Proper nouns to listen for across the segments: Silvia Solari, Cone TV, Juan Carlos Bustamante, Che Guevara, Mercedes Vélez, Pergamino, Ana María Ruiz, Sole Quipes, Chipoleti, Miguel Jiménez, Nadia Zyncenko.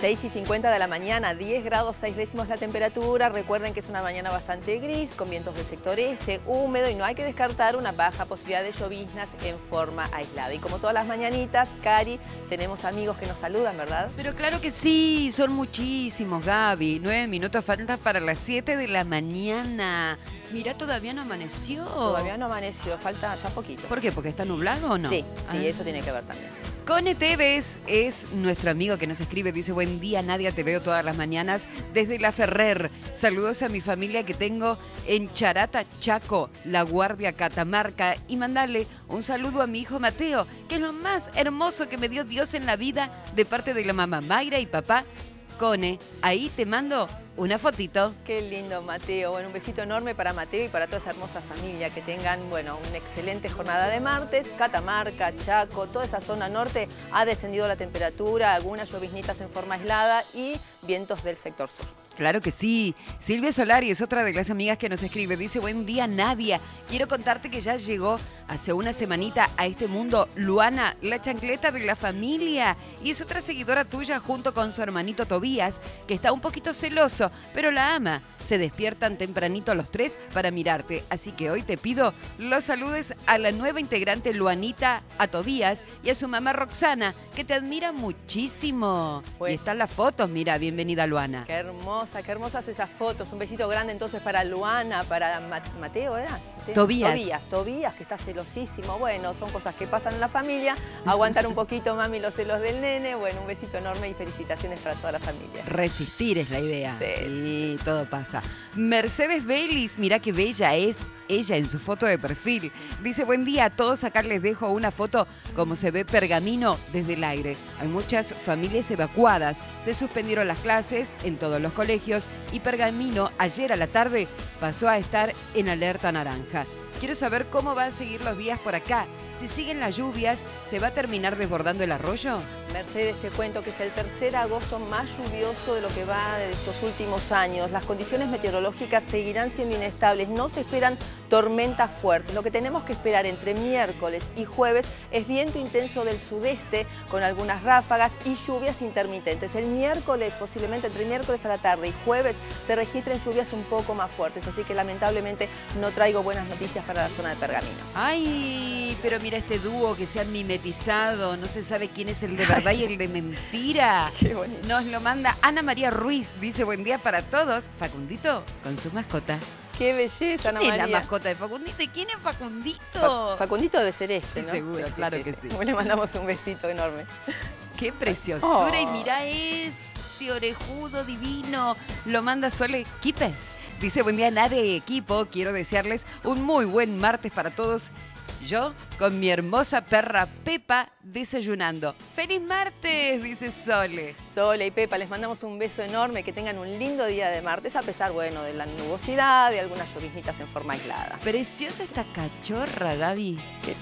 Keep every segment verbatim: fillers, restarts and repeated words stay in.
seis y cincuenta de la mañana, diez grados seis décimos la temperatura. Recuerden que es una mañana bastante gris, con vientos del sector este, húmedo, y no hay que descartar una baja posibilidad de lloviznas en forma aislada. Y como todas las mañanitas, Cari, tenemos amigos que nos saludan, ¿verdad? Pero claro que sí, son muchísimos, Gaby. Nueve minutos faltan para las siete de la mañana. Mirá, todavía no amaneció. Todavía no amaneció, falta ya poquito. ¿Por qué? ¿Porque está nublado o no? Sí, sí, ah. Eso tiene que ver también. Cone T V es, es nuestro amigo que nos escribe, dice: buen día, Nadia, te veo todas las mañanas desde La Ferrer. Saludos a mi familia que tengo en Charata, Chaco, La Guardia, Catamarca. Y mandale un saludo a mi hijo Mateo, que es lo más hermoso que me dio Dios en la vida, de parte de la mamá Mayra y papá Cone. Ahí te mando una fotito. Qué lindo, Mateo. Bueno, un besito enorme para Mateo y para toda esa hermosa familia. Que tengan, bueno, una excelente jornada de martes. Catamarca, Chaco, toda esa zona norte ha descendido la temperatura, algunas lloviznitas en forma aislada y vientos del sector sur. Claro que sí. Silvia Solari es otra de las amigas que nos escribe. Dice: buen día, Nadia. Quiero contarte que ya llegó hace una semanita a este mundo Luana, la chancleta de la familia. Y es otra seguidora tuya junto con su hermanito Tobías, que está un poquito celoso, pero la ama. Se despiertan tempranito los tres para mirarte. Así que hoy te pido los saludes a la nueva integrante Luanita, a Tobías y a su mamá Roxana, que te admira muchísimo. Pues, y están las fotos, mira, bienvenida Luana. Qué hermosa, qué hermosas esas fotos. Un besito grande entonces para Luana, para Mateo, ¿era? ¿Sí? Tobías. Tobías, Tobías, que está celosísimo. Bueno, son cosas que pasan en la familia. Aguantar un poquito, mami, los celos del nene. Bueno, un besito enorme y felicitaciones para toda la familia. Resistir es la idea. Sí. Sí, todo pasa. Mercedes Vélez, mirá qué bella es ella en su foto de perfil. Dice: buen día a todos, acá les dejo una foto como se ve Pergamino desde el aire. Hay muchas familias evacuadas, se suspendieron las clases en todos los colegios y Pergamino ayer a la tarde pasó a estar en alerta naranja. Quiero saber cómo van a seguir los días por acá. Si siguen las lluvias, ¿se va a terminar desbordando el arroyo? Mercedes, te cuento que es el tercer agosto más lluvioso de lo que va de estos últimos años. Las condiciones meteorológicas seguirán siendo inestables. No se esperan tormentas fuertes. Lo que tenemos que esperar entre miércoles y jueves es viento intenso del sudeste con algunas ráfagas y lluvias intermitentes. El miércoles, posiblemente entre miércoles a la tarde y jueves, se registren lluvias un poco más fuertes. Así que lamentablemente no traigo buenas noticias para la zona de Pergamino. Ay, pero mira este dúo que se han mimetizado, no se sabe quién es el de verdad y el de mentira. Qué bonito. Nos lo manda Ana María Ruiz, dice: buen día para todos, Facundito con su mascota. Qué belleza, Ana María. Es la mascota de Facundito. ¿Y quién es Facundito? Fa Facundito debe ser este, sí, ¿no? Seguro, sí, claro sí, que sí. sí. Le mandamos un besito enorme. Qué preciosura, oh. Y mirá esto. Orejudo divino, lo manda Sole Quipes. Dice: buen día, Nadia y equipo, quiero desearles un muy buen martes para todos. Yo con mi hermosa perra Pepa desayunando. ¡Feliz martes!, dice Sole. Sole y Pepa, les mandamos un beso enorme, que tengan un lindo día de martes, a pesar, bueno, de la nubosidad, de algunas lloviznitas en forma aislada. Preciosa esta cachorra, Gaby. Qué,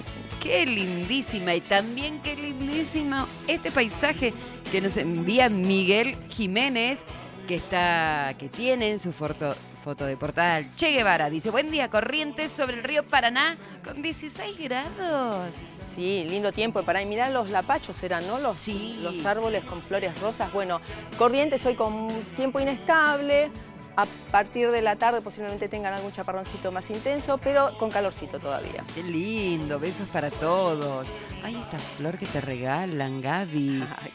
qué lindísima, y también qué lindísimo este paisaje que nos envía Miguel Jiménez, que está, que tiene en su foto, foto de portada Che Guevara. Dice: buen día, Corrientes, sobre el río Paraná, con dieciséis grados. Sí, lindo tiempo para ahí. Mirá, los lapachos eran, ¿no? Los, sí. Los árboles con flores rosas. Bueno, Corrientes hoy con tiempo inestable. A partir de la tarde posiblemente tengan algún chaparroncito más intenso, pero con calorcito todavía. Qué lindo, besos para todos. Ay, esta flor que te regalan, Gaby. Ay.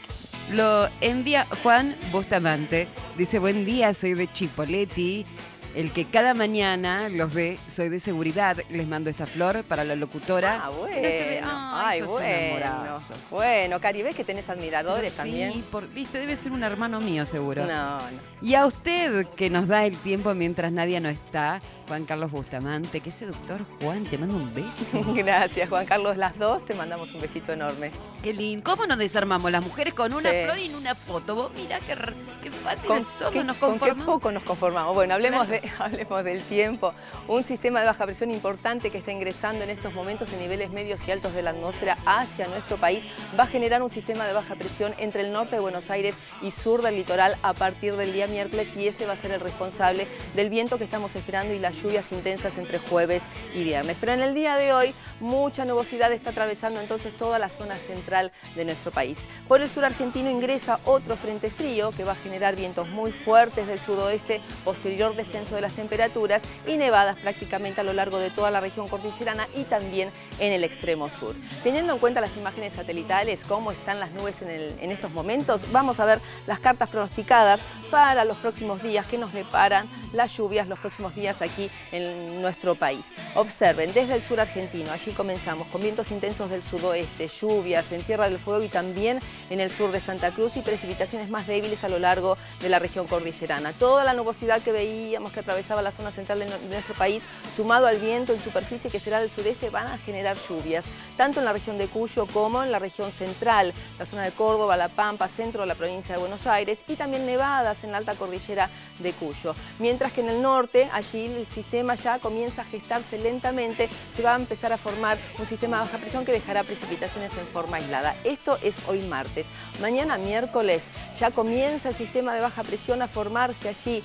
Lo envía Juan Bustamante. Dice: buen día, soy de Chipoleti, el que cada mañana los ve, soy de seguridad, les mando esta flor para la locutora. Ah, bueno. No se ve. Ay, Ay bueno. Bueno, Cari, ¿ves que tenés admiradores sí, también? Sí, viste, debe ser un hermano mío seguro. No, no. Y a usted que nos da el tiempo mientras Nadia no está, Juan Carlos Bustamante, qué seductor, Juan, te mando un beso. Gracias, Juan Carlos, las dos te mandamos un besito enorme. Qué lindo. ¿Cómo nos desarmamos las mujeres con una sí. flor y en una foto? Vos mirá qué, qué fácil somos, qué, nos conformamos. Con qué poco nos conformamos. Bueno, hablemos, claro. de, hablemos del tiempo. Un sistema de baja presión importante que está ingresando en estos momentos en niveles medios y altos de la atmósfera hacia nuestro país va a generar un sistema de baja presión entre el norte de Buenos Aires y sur del litoral a partir del día miércoles, y ese va a ser el responsable del viento que estamos esperando y la las lluvias intensas entre jueves y viernes. Pero en el día de hoy, mucha nubosidad está atravesando entonces toda la zona central de nuestro país. Por el sur argentino ingresa otro frente frío que va a generar vientos muy fuertes del sudoeste, posterior descenso de las temperaturas y nevadas prácticamente a lo largo de toda la región cordillerana y también en el extremo sur. Teniendo en cuenta las imágenes satelitales, cómo están las nubes en, el, en estos momentos, vamos a ver las cartas pronosticadas para los próximos días que nos deparan las lluvias los próximos días aquí en nuestro país. Observen, desde el sur argentino, allí comenzamos con vientos intensos del sudoeste, lluvias en Tierra del Fuego y también en el sur de Santa Cruz y precipitaciones más débiles a lo largo de la región cordillerana. Toda la nubosidad que veíamos que atravesaba la zona central de nuestro país, sumado al viento en superficie que será del sureste, van a generar lluvias, tanto en la región de Cuyo como en la región central, la zona de Córdoba, La Pampa, centro de la provincia de Buenos Aires y también nevadas en la alta cordillera de Cuyo. Mientras que en el norte, allí el sistema ya comienza a gestarse lentamente, se va a empezar a formar un sistema de baja presión que dejará precipitaciones en forma aislada. Esto es hoy martes. Mañana miércoles ya comienza el sistema de baja presión a formarse allí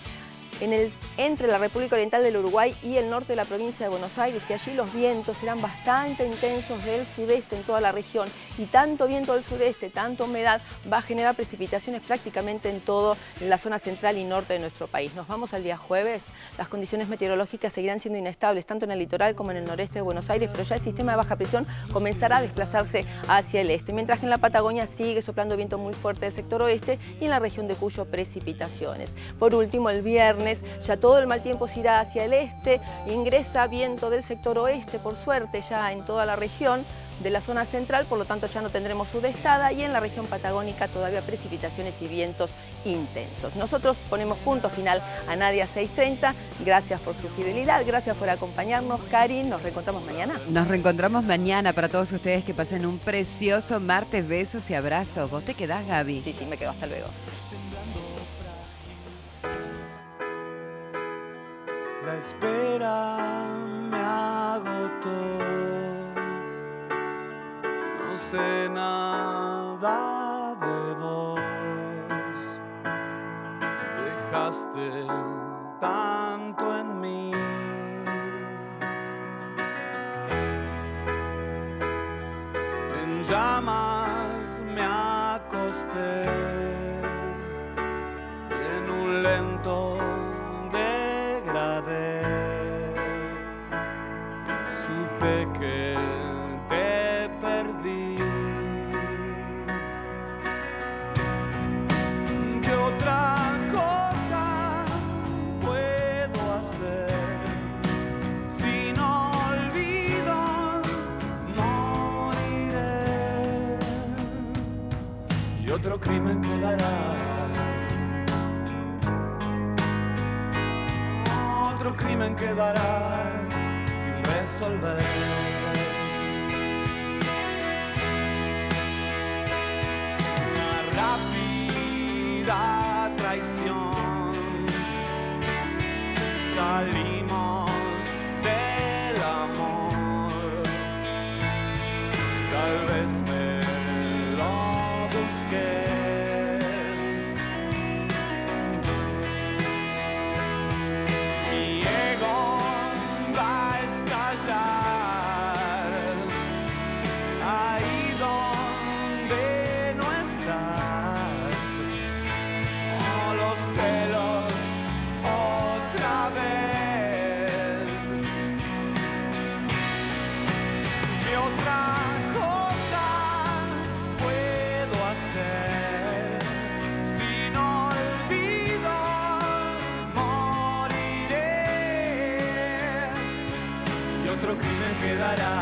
En el, entre la República Oriental del Uruguay y el norte de la provincia de Buenos Aires, y allí los vientos serán bastante intensos del sudeste en toda la región, y tanto viento del sudeste, tanta humedad va a generar precipitaciones prácticamente en toda la zona central y norte de nuestro país. Nos vamos al día jueves, las condiciones meteorológicas seguirán siendo inestables tanto en el litoral como en el noreste de Buenos Aires, pero ya el sistema de baja presión comenzará a desplazarse hacia el este, mientras que en la Patagonia sigue soplando viento muy fuerte del sector oeste y en la región de Cuyo precipitaciones. Por último, el viernes ya todo el mal tiempo se irá hacia el este, ingresa viento del sector oeste, por suerte, ya en toda la región de la zona central, por lo tanto ya no tendremos sudestada, y en la región patagónica todavía precipitaciones y vientos intensos. Nosotros ponemos punto final a Nadia seiscientos treinta, gracias por su fidelidad, gracias por acompañarnos. Cari, nos reencontramos mañana. Nos reencontramos mañana. Para todos ustedes, que pasen un precioso martes, besos y abrazos. ¿Vos te quedás, Gaby? Sí, sí, me quedo, hasta luego. La espera me agotó, no sé nada de vos, dejaste tanto en mí. En llamas me acosté, en un lento supe que te perdí, que otra cosa puedo hacer, sin olvido moriré y otro crimen quedará, otro crimen quedará resolver. Una rápida traición, salimos del amor, tal vez me lo busqué, otro crimen quedará,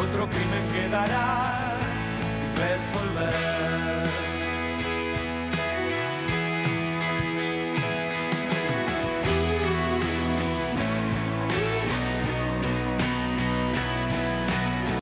otro crimen quedará sin resolver.